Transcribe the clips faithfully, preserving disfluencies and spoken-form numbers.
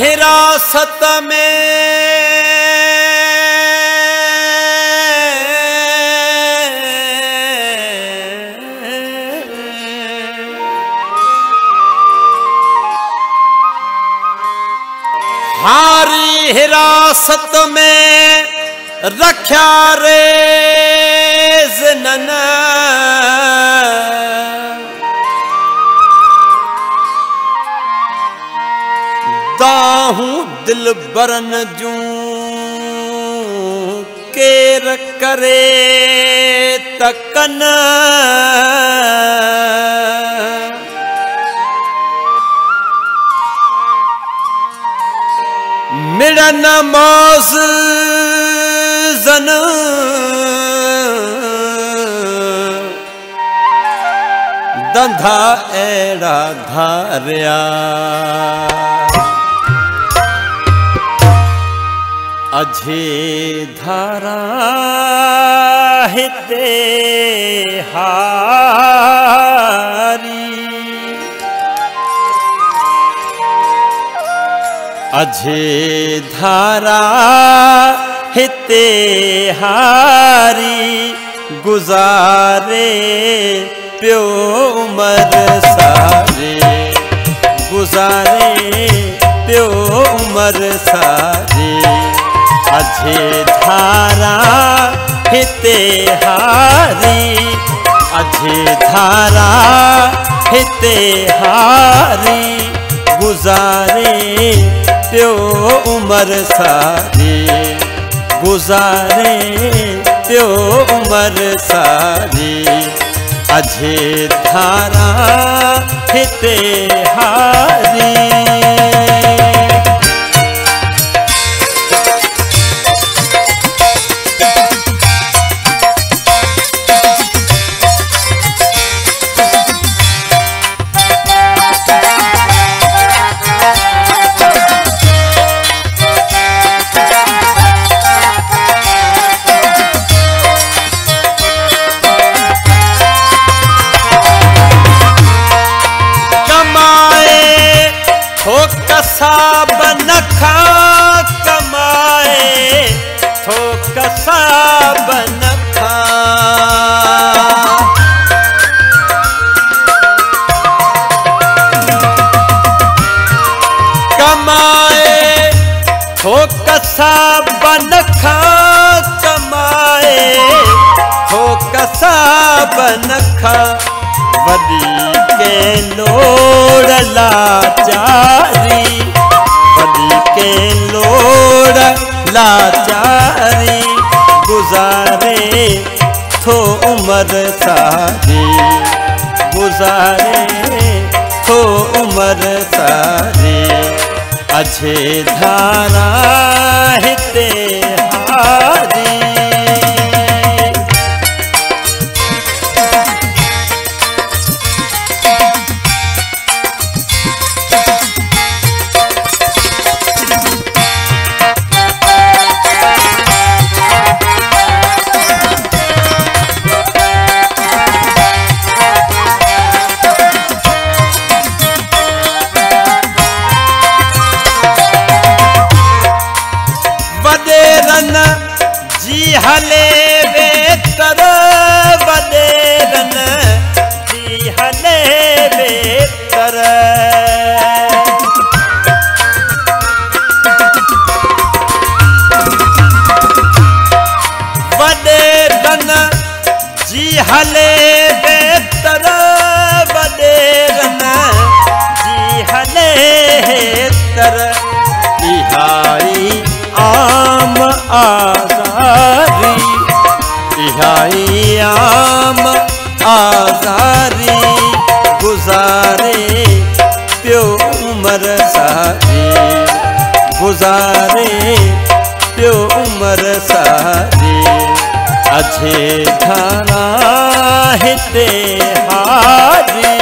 हिरासत में हारी हिरासत में रख्या रे ज़नना दाहूं दिल बरन जू केर करे तकन मिलन मौज जन दंधा एड़ा धारिया अझे धारा हिते हारी अझे धारा हिते हारी गुजारे प्यो उमर सारे गुजारे प्यो उमर सारे अझे धारा हिते हारी अझे धारा हिते हारी गुजारे त्यो उमर सारी गुजारे त्यो उमर सारी अझे धारा हिते हारी। वली के लोड़ लाचारी वली के लोड़ लाचारी गुजारे थो उमर सारी गुजारे थो उमर सारी अझे धारा हिते हारी आजारी गुजारे प्यो उमर सारी गुजारे प्यो उमर सारी अझे धारा हिते हारी।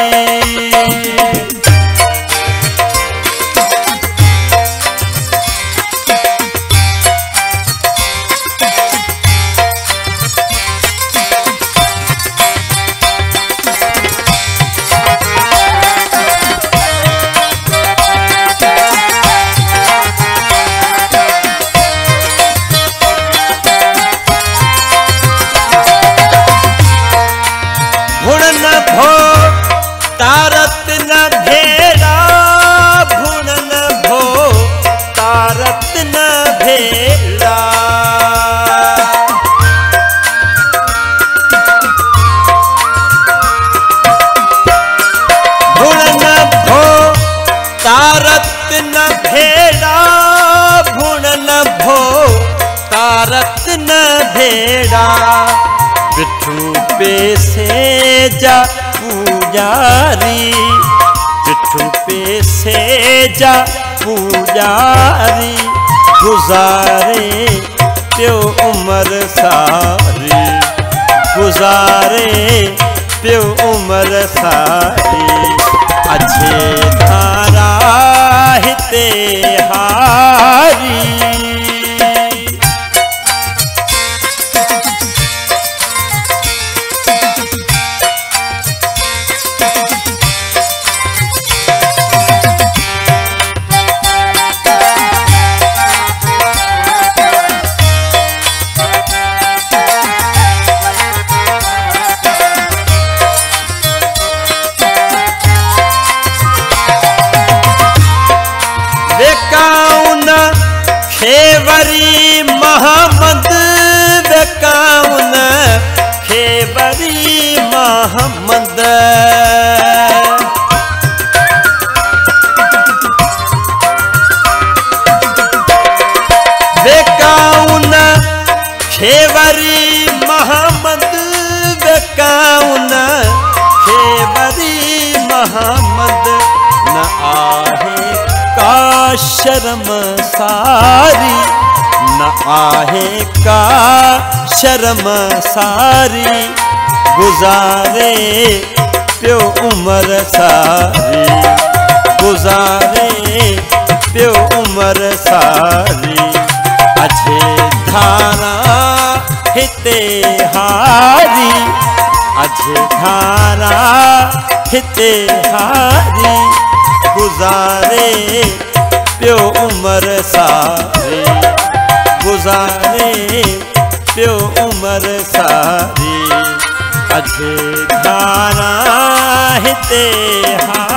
तारत न भेरा भुनन भो, तारत न भेरा। भुनन भो तारत न भेरा, भुनन भो तारत न भेरा। पिट्ठू पे से जा पूजारी, पिट्ठू पे से जा पूजारी, गुजारे प्यो उम्र सारी, गुजारे प्यो उम्र सारी। अझे धारा हिते हारी, खेवरी महमद बेकाउन, खेवरी महमद, बेकाउन खेवरी महमद, बेकाउन खेवरी महमद। न आहे का शर्म सारी, न आहे का शर्म सारी, गुजारे प्यो उम्र सारी, गुजारे प्यो उम्र सारी। अझे धारा हिते हारी, अझे धारा हिते हारी, गुजारे प्यो उम्र सारी, गुजारे प्यो उम्र सारी। अझे धारा हिते हारी।